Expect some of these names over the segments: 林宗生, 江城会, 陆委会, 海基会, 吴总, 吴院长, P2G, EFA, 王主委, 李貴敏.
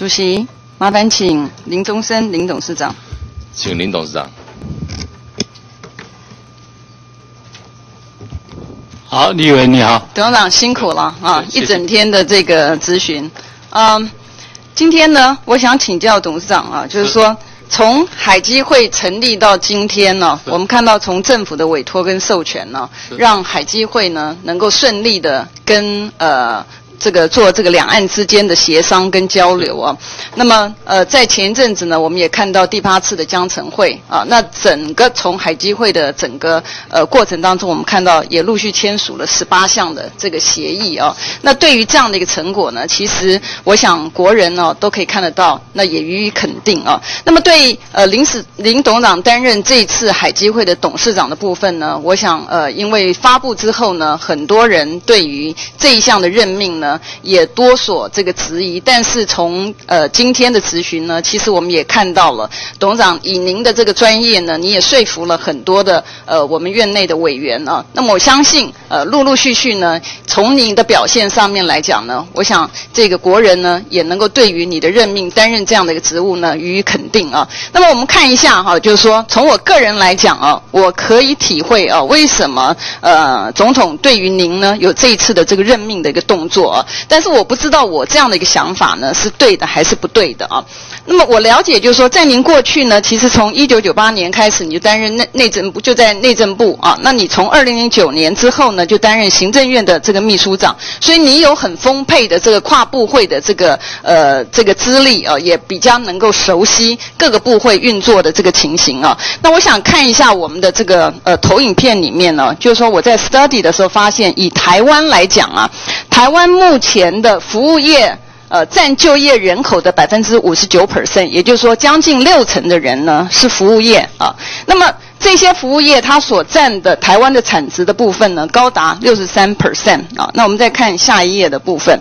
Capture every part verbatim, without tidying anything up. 主席，麻烦请林宗生林董事长。请林董事长。好，立委你好。董事长辛苦了啊，一整天的这个咨询。嗯，今天呢，我想请教董事长啊，就是说。从海基会成立到今天呢，我们看到从政府的委托跟授权呢，让海基会呢能够顺利的跟呃这个做这个两岸之间的协商跟交流啊。那么呃在前一阵子呢，我们也看到第八次的江城会啊，那整个从海基会的整个呃过程当中，我们看到也陆续签署了十八项的这个协议啊。那对于这样的一个成果呢，其实我想国人呢、哦、都可以看得到，那也予以肯定啊。那么对呃，林史林董事长担任这次海基会的董事长的部分呢，我想呃，因为发布之后呢，很多人对于这一项的任命呢，也多所这个质疑。但是从呃今天的质询呢，其实我们也看到了，董事长以您的这个专业呢，你也说服了很多的呃我们院内的委员啊。那么我相信呃，陆陆续续呢，从您的表现上面来讲呢，我想这个国人呢，也能够对于你的任命担任这样的一个职务呢，予以肯定啊。那么我们看一下哈、啊，就是说从我个人来讲啊，我可以体会啊，为什么呃总统对于您呢有这一次的这个任命的一个动作啊，但是我不知道我这样的一个想法呢是对的还是不对的啊。那么我了解就是说，在您过去呢，其实从一九九八年开始你就担任内内政部，就在内政部啊，那你从二零零九年之后呢就担任行政院的这个秘书长，所以你有很丰沛的这个跨部会的这个呃这个资历啊，也比较能够熟悉各个部会运作的这个情形啊。那我想看一下我们的这个呃投影片里面呢、啊，就是说我在 study 的时候发现，以台湾来讲啊，台湾目前的服务业呃占就业人口的 百分之五十九 也就是说将近六成的人呢是服务业啊。那么这些服务业它所占的台湾的产值的部分呢，高达 百分之六十三 啊。那我们再看下一页的部分，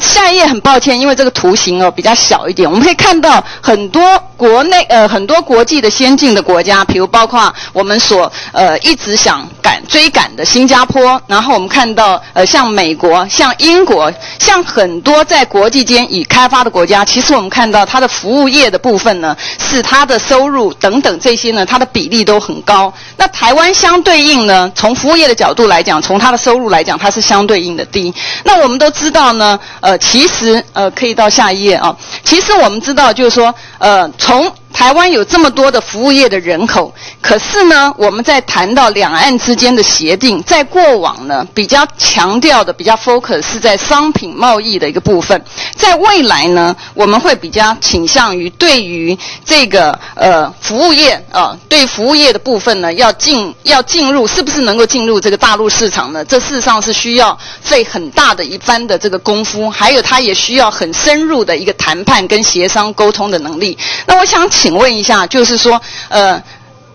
下一页很抱歉，因为这个图形哦比较小一点，我们可以看到很多国内呃很多国际的先进的国家，比如包括我们所呃一直想赶追赶的新加坡，然后我们看到呃像美国、像英国、像很多在国际间已开发的国家，其实我们看到它的服务业的部分呢，是它的收入等等这些呢，它的比例都很高。那台湾相对应呢，从服务业的角度来讲，从它的收入来讲，它是相对应的低。那我们都知道呢，呃，其实呃，可以到下一页啊。其实我们知道，就是说，呃，从台湾有这么多的服务业的人口，可是呢，我们在谈到两岸之间的协定，在过往呢，比较强调的、比较 focus 是在商品贸易的一个部分。在未来呢，我们会比较倾向于对于这个呃服务业啊、呃，对服务业的部分呢，要进要进入，是不是能够进入这个大陆市场呢？这事实上是需要费很大的一番的这个功夫，还有它也需要很深入的一个谈判跟协商沟通的能力。那我想。请问一下，就是说，呃，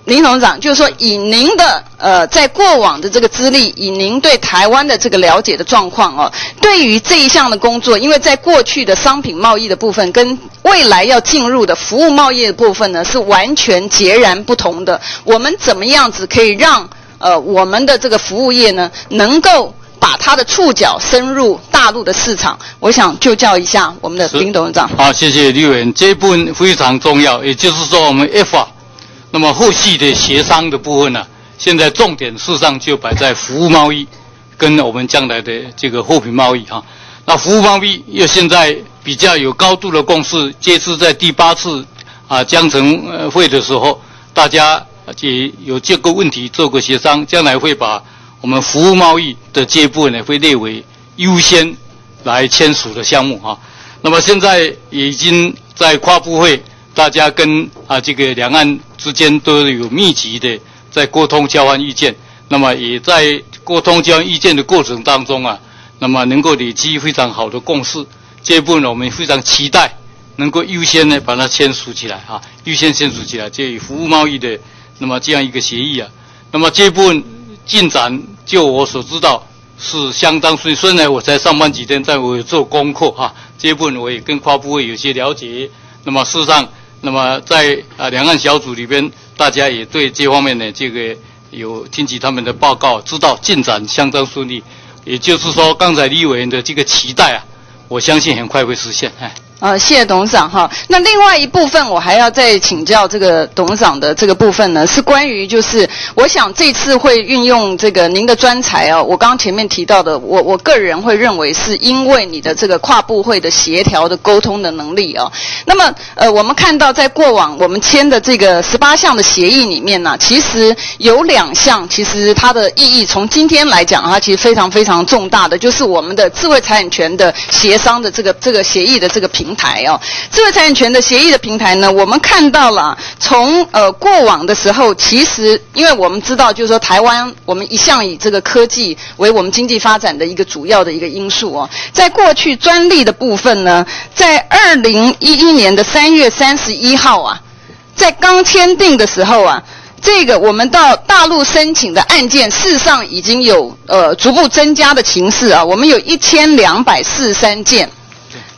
林董事长，就是说，以您的呃，在过往的这个资历，以您对台湾的这个了解的状况哦，对于这一项的工作，因为在过去的商品贸易的部分跟未来要进入的服务贸易的部分呢，是完全截然不同的。我们怎么样子可以让呃我们的这个服务业呢，能够把它的触角深入大陆的市场，我想就教一下我们的林董事长。好，谢谢立委，这一部分非常重要，也就是说我们 E F A， 那么后续的协商的部分呢、啊，现在重点事实上就摆在服务贸易跟我们将来的这个货品贸易哈、啊。那服务贸易又现在比较有高度的共识，这次在第八次啊江城会的时候，大家也有这个问题做过协商，将来会把。我们服务贸易的这一部分呢，会列为优先来签署的项目啊。那么现在也已经在跨部会，大家跟啊这个两岸之间都有密集的在沟通交换意见。那么也在沟通交换意见的过程当中啊，那么能够累积非常好的共识。这一部分我们非常期待能够优先呢把它签署起来啊，优先签署起来，这服务贸易的那么这样一个协议啊。那么这一部分。进展，就我所知道是相当顺。虽然我才上班几天，但我有做功课啊，这一部分我也跟跨部会有些了解。那么事实上，那么在啊两岸小组里边，大家也对这方面呢，这个有听取他们的报告，知道进展相当顺利。也就是说，刚才李委员的这个期待啊，我相信很快会实现。哎。呃，谢谢董事长哈。那另外一部分我还要再请教这个董事长的这个部分呢，是关于就是我想这次会运用这个您的专才啊，我刚刚前面提到的，我我个人会认为是因为你的这个跨部会的协调的沟通的能力啊。那么呃，我们看到在过往我们签的这个十八项的协议里面呢、啊，其实有两项其实它的意义从今天来讲、啊，它其实非常非常重大的，就是我们的智慧财产权的协商的这个这个协议的这个平。 平台哦，智慧财产权的协议的平台呢，我们看到了从呃过往的时候，其实因为我们知道，就是说台湾我们一向以这个科技为我们经济发展的一个主要的一个因素哦，在过去专利的部分呢，在二零一一年的三月三十一号啊，在刚签订的时候啊。 这个我们到大陆申请的案件，事实上已经有呃逐步增加的情势啊。我们有一千两百四十三件，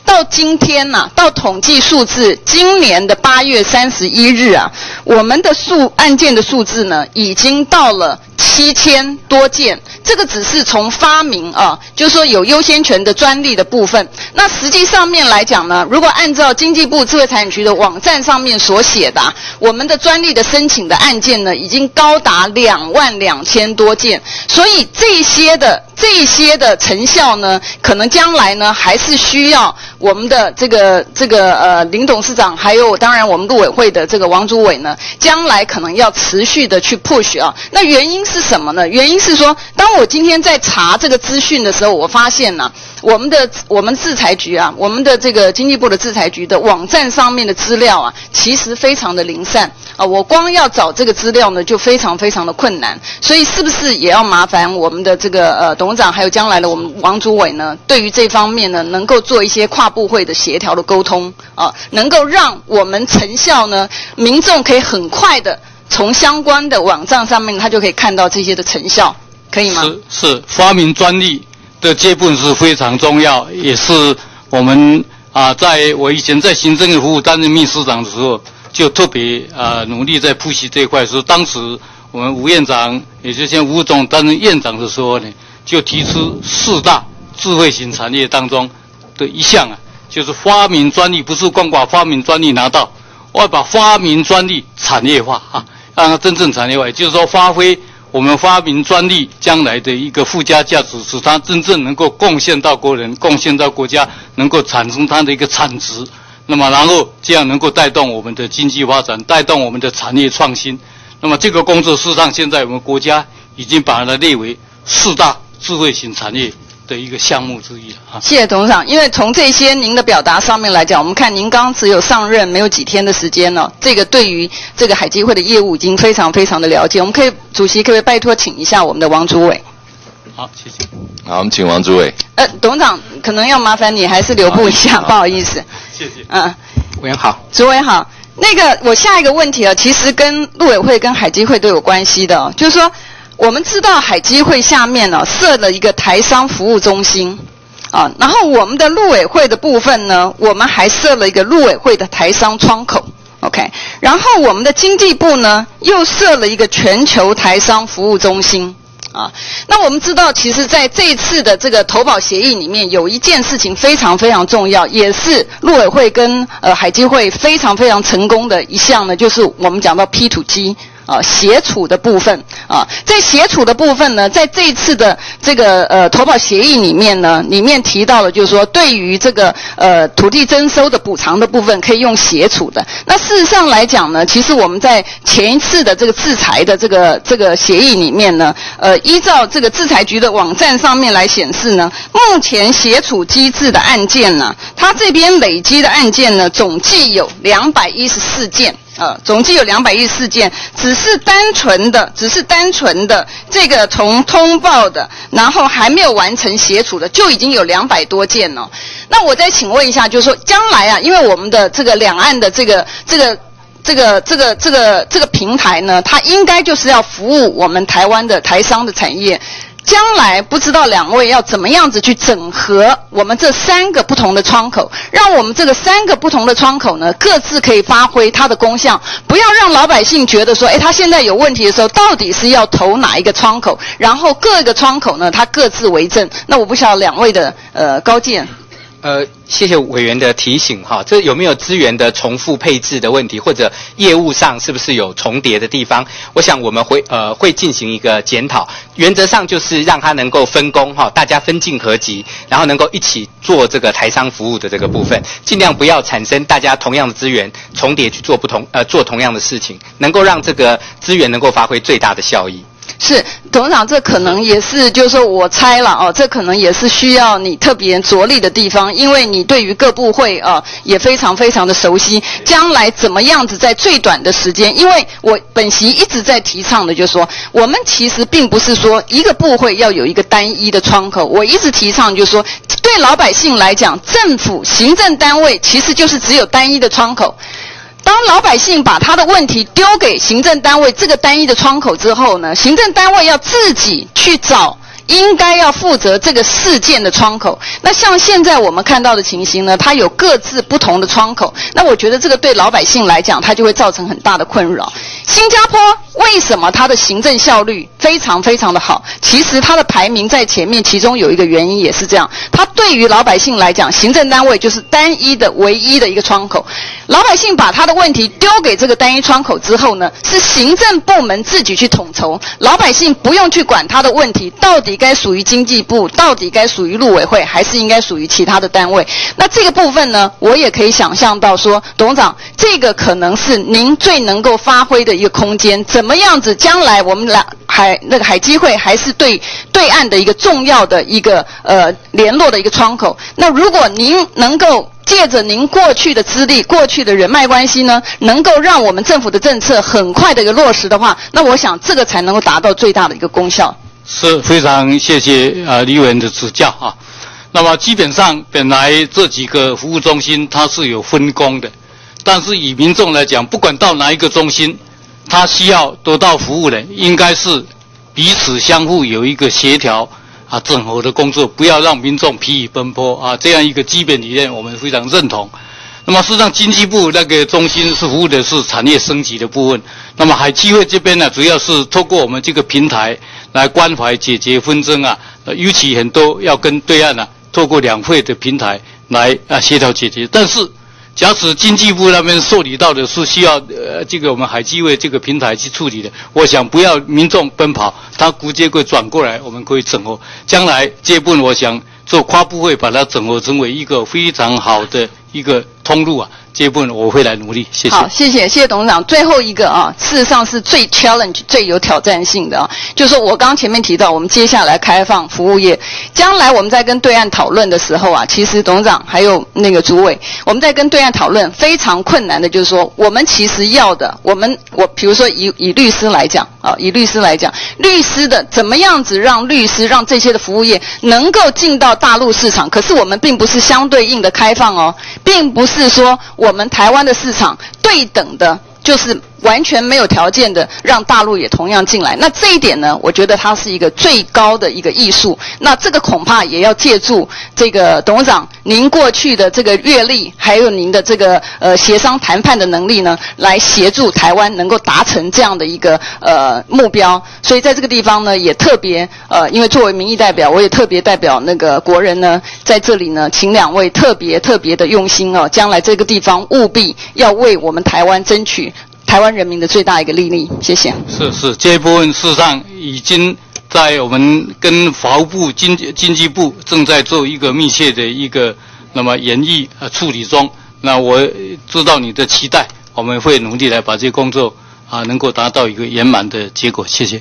到今天呐、啊，到统计数字，今年的八月三十一日啊，我们的数案件的数字呢，已经到了七千多件。这个只是从发明啊，就是说有优先权的专利的部分。那实际上面来讲呢，如果按照经济部智慧财产局的网站上面所写的、啊，我们的专利的申请的案件呢，已经高达两万两千多件，所以这些的这些的成效呢，可能将来呢还是需要我们的这个这个呃林董事长，还有当然我们陆委会的这个王主委呢，将来可能要持续的去 push 啊。那原因是什么呢？原因是说，当我今天在查这个资讯的时候，我发现呢、啊，我们的我们制裁局啊，我们的这个经济部的制裁局的网站上面的资料啊，其实非常的零散啊，我光要找这个资料呢，就非常非常的困难。所以是不是也要麻烦我们的这个呃董事长，还有将来的我们王主委呢，对于这方面呢，能够做一些跨部会的协调的沟通啊，能够让我们成效呢，民众可以很快的从相关的网站上面，他就可以看到这些的成效。 可以吗？是是，发明专利的这部分是非常重要，也是我们啊、呃，在我以前在行政院服务担任秘书长的时候，就特别啊、呃、努力在复习这一块。是当时我们吴院长，也就像吴总担任院长的时候呢，就提出四大智慧型产业当中的一项啊，就是发明专利，不是光把发明专利拿到，我要把发明专利产业化啊，让它真正产业化，也就是说发挥。 我们发明专利将来的一个附加价值，使它真正能够贡献到国人、贡献到国家，能够产生它的一个产值。那么，然后这样能够带动我们的经济发展，带动我们的产业创新。那么，这个工作事实上现在我们国家已经把它列为四大智慧型产业。 的一个项目之一了啊！谢谢董事长，因为从这些您的表达上面来讲，我们看您刚只有上任没有几天的时间呢、哦，这个对于这个海基会的业务已经非常非常的了解。我们可以，主席可不可以拜托请一下我们的王主委？好，谢谢。好，我们请王主委。呃，董事长可能要麻烦你还是留步一下，不好意思。谢谢。嗯、呃，委员好，主委好。那个我下一个问题啊，其实跟陆委会跟海基会都有关系的、哦，就是说。 我们知道海基会下面呢、哦、设了一个台商服务中心，啊，然后我们的陆委会的部分呢，我们还设了一个陆委会的台商窗口 ，OK， 然后我们的经济部呢又设了一个全球台商服务中心。 啊，那我们知道，其实在这次的这个投保协议里面，有一件事情非常非常重要，也是陆委会跟呃海基会非常非常成功的一项呢，就是我们讲到 P 二 G 啊，协处的部分啊，在协处的部分呢，在这次的这个呃投保协议里面呢，里面提到了就是说，对于这个呃土地征收的补偿的部分，可以用协处的。那事实上来讲呢，其实我们在前一次的这个制裁的这个这个协议里面呢，呃。 依照这个制裁局的网站上面来显示呢，目前协处机制的案件呢、啊，它这边累积的案件呢，总计有两百一十四件，呃，总计有两百一十四件，只是单纯的，只是单纯的这个从通报的，然后还没有完成协处的，就已经有两百多件了、哦。那我再请问一下，就是说将来啊，因为我们的这个两岸的这个这个。 这个这个这个这个平台呢，它应该就是要服务我们台湾的台商的产业。将来不知道两位要怎么样子去整合我们这三个不同的窗口，让我们这个三个不同的窗口呢，各自可以发挥它的功效，不要让老百姓觉得说，哎，他现在有问题的时候，到底是要投哪一个窗口？然后各个窗口呢，它各自为政。那我不晓得两位的呃高见。呃，谢谢委员的提醒哈。这有没有资源的重复配置的问题，或者业务上是不是有重叠的地方？我想我们会呃会进行一个检讨。原则上就是让它能够分工哈，大家分进合集，然后能够一起做这个台商服务的这个部分，尽量不要产生大家同样的资源重叠去做不同呃做同样的事情，能够让这个资源能够发挥最大的效益。 是，董事长，这可能也是，就是说我猜了哦，这可能也是需要你特别着力的地方，因为你对于各部会啊、呃、也非常非常的熟悉。将来怎么样子在最短的时间，因为我本席一直在提倡的，就是说我们其实并不是说一个部会要有一个单一的窗口，我一直提倡就是说，对老百姓来讲，政府行政单位其实就是只有单一的窗口。 当老百姓把他的问题丢给行政单位这个单一的窗口之后呢，行政单位要自己去找应该要负责这个事件的窗口。那像现在我们看到的情形呢，它有各自不同的窗口。那我觉得这个对老百姓来讲，它就会造成很大的困扰。新加坡为什么它的行政效率非常非常的好？其实它的排名在前面，其中有一个原因也是这样。它对于老百姓来讲，行政单位就是单一的、唯一的一个窗口。 老百姓把他的问题丢给这个单一窗口之后呢，是行政部门自己去统筹，老百姓不用去管他的问题到底该属于经济部，到底该属于陆委会，还是应该属于其他的单位。那这个部分呢，我也可以想象到说，董事长，这个可能是您最能够发挥的一个空间。怎么样子，将来我们来海那个海基会还是对对岸的一个重要的一个呃联络的一个窗口。那如果您能够 借着您过去的资历、过去的人脉关系呢，能够让我们政府的政策很快的一个落实的话，那我想这个才能够达到最大的一个功效。是非常谢谢呃李委员的指教啊。那么基本上本来这几个服务中心它是有分工的，但是以民众来讲，不管到哪一个中心，它需要得到服务的，应该是彼此相互有一个协调。 啊，整合的工作不要让民众疲于奔波啊，这样一个基本理念我们非常认同。那么，事实上经济部那个中心是服务的是产业升级的部分。那么，海基会这边呢、啊，主要是透过我们这个平台来关怀解决纷争啊，呃、尤其很多要跟对岸啊，透过两会的平台来啊协调解决。但是，假使经济部那边受理到的是需要呃这个我们海基会这个平台去处理的，我想不要民众奔跑。 它直接会转过来，我们可以整合。将来这部分，我想做跨部会把它整合成为一个非常好的一个通路啊。这部分我会来努力。谢谢。好，谢谢，谢谢董事长。最后一个啊，事实上是最 challenge、最有挑战性的啊，就是我刚前面提到，我们接下来开放服务业，将来我们在跟对岸讨论的时候啊，其实董事长还有那个主委，我们在跟对岸讨论非常困难的，就是说我们其实要的，我们我比如说以以律师来讲。 啊，以律师来讲，律师的怎么样子让律师让这些的服务业能够进到大陆市场？可是我们并不是相对应的开放哦，并不是说我们台湾的市场对等的，就是完全没有条件的让大陆也同样进来。那这一点呢，我觉得它是一个最高的一个艺术。那这个恐怕也要借助这个董事长您过去的这个阅历，还有您的这个呃协商谈判的能力呢，来协助台湾能够达成这样的一个呃。 目标，所以在这个地方呢，也特别呃，因为作为民意代表，我也特别代表那个国人呢，在这里呢，请两位特别特别的用心哦，将来这个地方务必要为我们台湾争取台湾人民的最大一个利益。谢谢。是是，这一部分事实上已经在我们跟法务部、经经济部正在做一个密切的一个那么研议啊处理中。那我知道你的期待，我们会努力来把这个工作 啊，能够达到一个圆满的结果，谢谢。